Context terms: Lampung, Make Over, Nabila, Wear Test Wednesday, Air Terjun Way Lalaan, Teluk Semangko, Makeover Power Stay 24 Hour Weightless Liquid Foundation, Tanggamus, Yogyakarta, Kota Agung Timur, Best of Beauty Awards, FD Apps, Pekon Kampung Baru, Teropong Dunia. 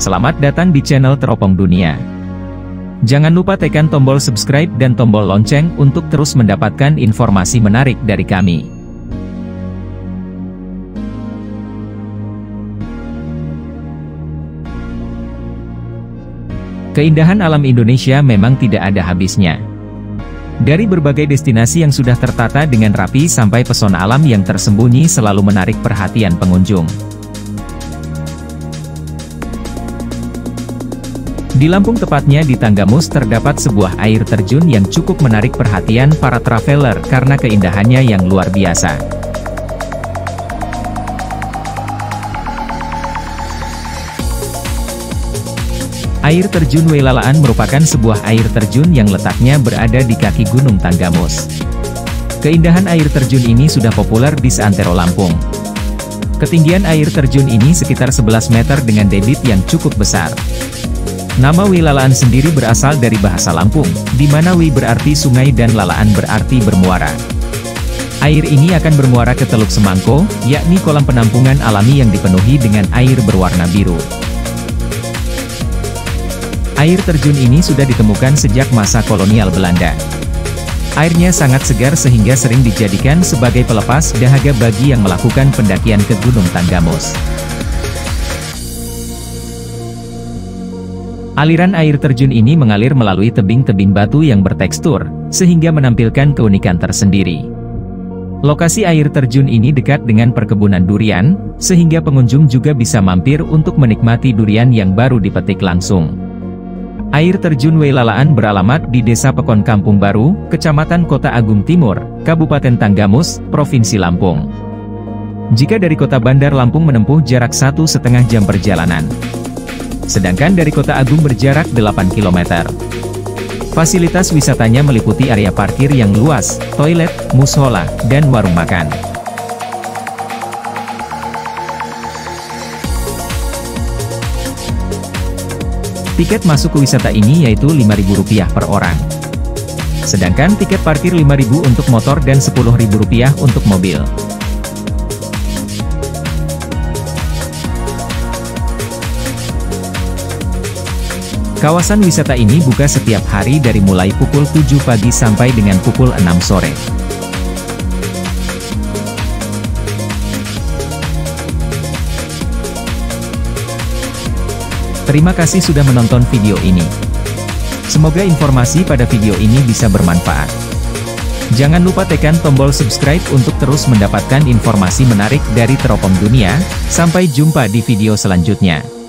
Selamat datang di channel Teropong Dunia. Jangan lupa tekan tombol subscribe dan tombol lonceng untuk terus mendapatkan informasi menarik dari kami. Keindahan alam Indonesia memang tidak ada habisnya. Dari berbagai destinasi yang sudah tertata dengan rapi sampai pesona alam yang tersembunyi selalu menarik perhatian pengunjung. Di Lampung, tepatnya di Tanggamus, terdapat sebuah air terjun yang cukup menarik perhatian para traveler karena keindahannya yang luar biasa. Air Terjun Way Lalaan merupakan sebuah air terjun yang letaknya berada di kaki Gunung Tanggamus. Keindahan air terjun ini sudah populer di seantero Lampung. Ketinggian air terjun ini sekitar 11 meter dengan debit yang cukup besar. Nama Way Lalaan sendiri berasal dari bahasa Lampung, di mana Way berarti sungai dan Lalaan berarti bermuara. Air ini akan bermuara ke Teluk Semangko, yakni kolam penampungan alami yang dipenuhi dengan air berwarna biru. Air terjun ini sudah ditemukan sejak masa kolonial Belanda. Airnya sangat segar sehingga sering dijadikan sebagai pelepas dahaga bagi yang melakukan pendakian ke Gunung Tanggamus. Aliran air terjun ini mengalir melalui tebing-tebing batu yang bertekstur, sehingga menampilkan keunikan tersendiri. Lokasi air terjun ini dekat dengan perkebunan durian, sehingga pengunjung juga bisa mampir untuk menikmati durian yang baru dipetik langsung. Air Terjun Way Lalaan beralamat di Desa Pekon Kampung Baru, Kecamatan Kota Agung Timur, Kabupaten Tanggamus, Provinsi Lampung. Jika dari kota Bandar Lampung menempuh jarak 1,5 jam perjalanan. Sedangkan dari Kota Agung berjarak 8 km. Fasilitas wisatanya meliputi area parkir yang luas, toilet, mushola, dan warung makan. Tiket masuk ke wisata ini yaitu Rp5.000 per orang. Sedangkan tiket parkir Rp5.000 untuk motor dan Rp10.000 untuk mobil. Kawasan wisata ini buka setiap hari dari mulai pukul 7 pagi sampai dengan pukul 6 sore. Terima kasih sudah menonton video ini. Semoga informasi pada video ini bisa bermanfaat. Jangan lupa tekan tombol subscribe untuk terus mendapatkan informasi menarik dari Teropong Dunia. Sampai jumpa di video selanjutnya.